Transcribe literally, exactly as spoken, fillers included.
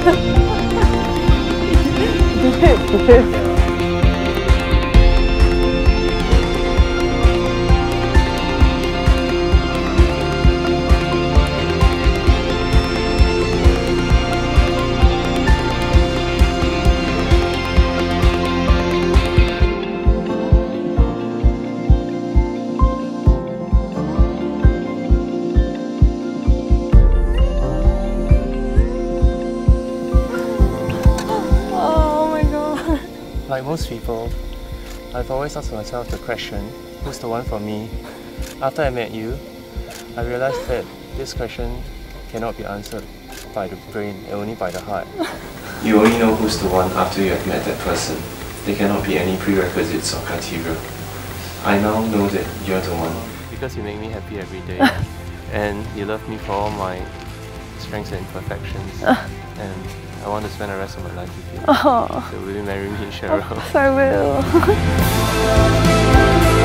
Good. Like most people, I've always asked myself the question, who's the one for me? After I met you, I realized that this question cannot be answered by the brain, only by the heart. You only know who's the one after you have met that person. There cannot be any prerequisites or criteria. I now know that you're the one. Because you make me happy every day, and you love me for all my strengths and imperfections. And I want to spend the rest of my life with you. Oh. So will you marry me, Cheryl? Yes, I will.